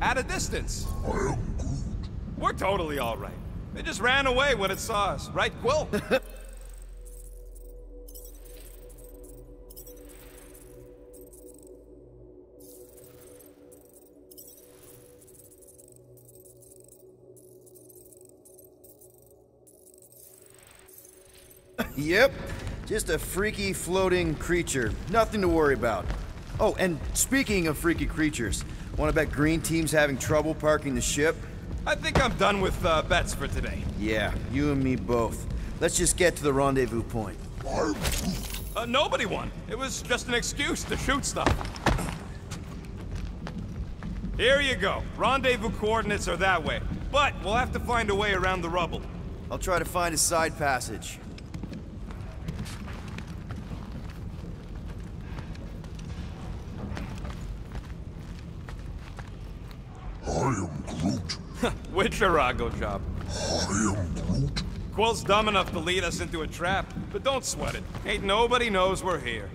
at a distance. I am Groot. We're totally all right. They just ran away when it saw us. Right, Quill? Yep. Just a freaky floating creature. Nothing to worry about. Oh, and speaking of freaky creatures, want to bet Green Team's having trouble parking the ship? I think I'm done with bets for today. Yeah, you and me both. Let's just get to the rendezvous point. Nobody won. It was just an excuse to shoot stuff. Here you go. Rendezvous coordinates are that way. But we'll have to find a way around the rubble. I'll try to find a side passage. Witcherago job. I am Groot. Quill's dumb enough to lead us into a trap, but don't sweat it. Ain't nobody knows we're here.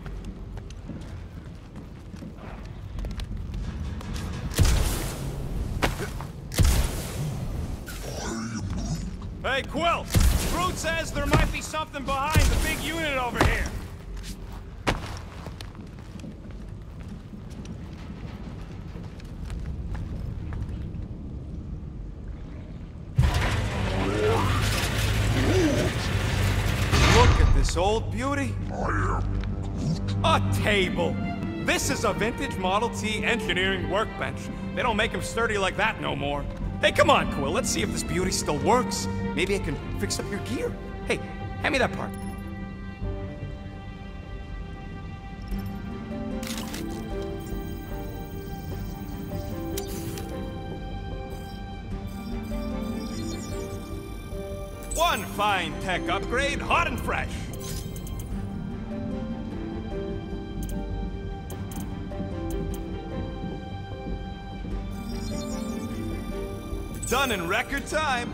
I am Groot. Hey, Quill! Groot says there might be something behind the big unit over here. Old beauty? A table! This is a vintage Model T engineering workbench. They don't make them sturdy like that no more. Hey, come on, Quill. Let's see if this beauty still works. Maybe I can fix up your gear. Hey, hand me that part. One fine tech upgrade, hot and fresh. Done in record time.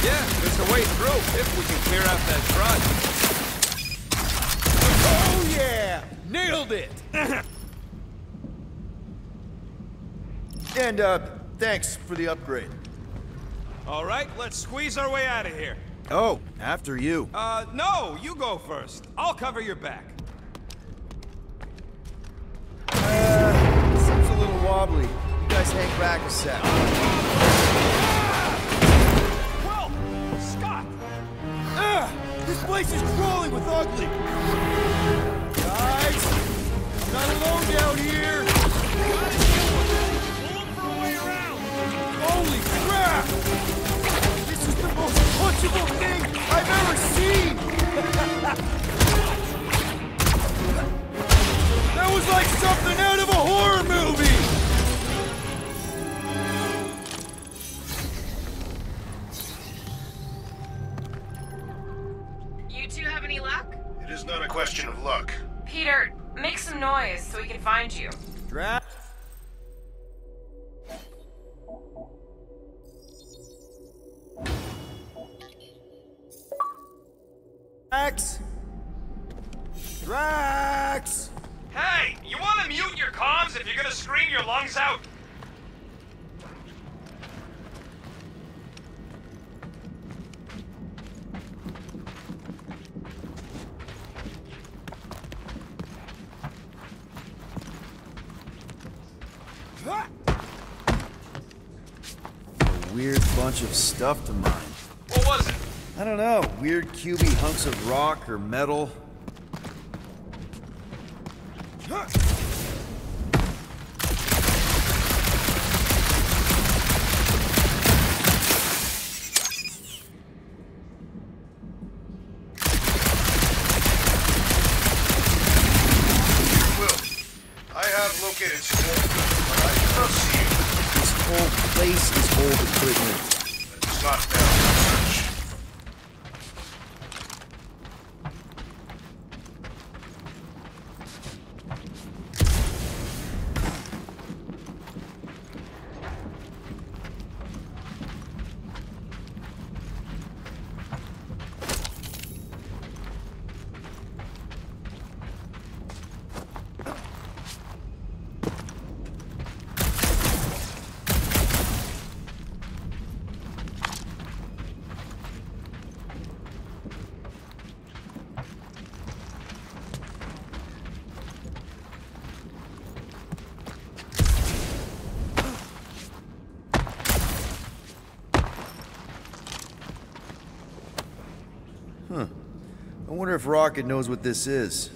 Yeah, there's a way through if we can clear out that trudge. Oh yeah! Nailed it! And thanks for the upgrade. All right, let's squeeze our way out of here. Oh, after you. No, you go first. I'll cover your back. Seems a little wobbly. You guys hang back a sec. Well, Scott! This place is crawling with ugly! Guys! I'm not alone down here! Look for a way around! Holy crap! The most punchable thing I've ever seen! That was like something out of a horror movie! You two have any luck? It is not a question of luck. Peter, make some noise so we can find you. Drax? Drax! Hey, you want to mute your comms if you're gonna scream your lungs out? A weird bunch of stuff to mine. What was it? I don't know, weird cubey hunks of rock or metal. Huh. I wonder if Rocket knows what this is.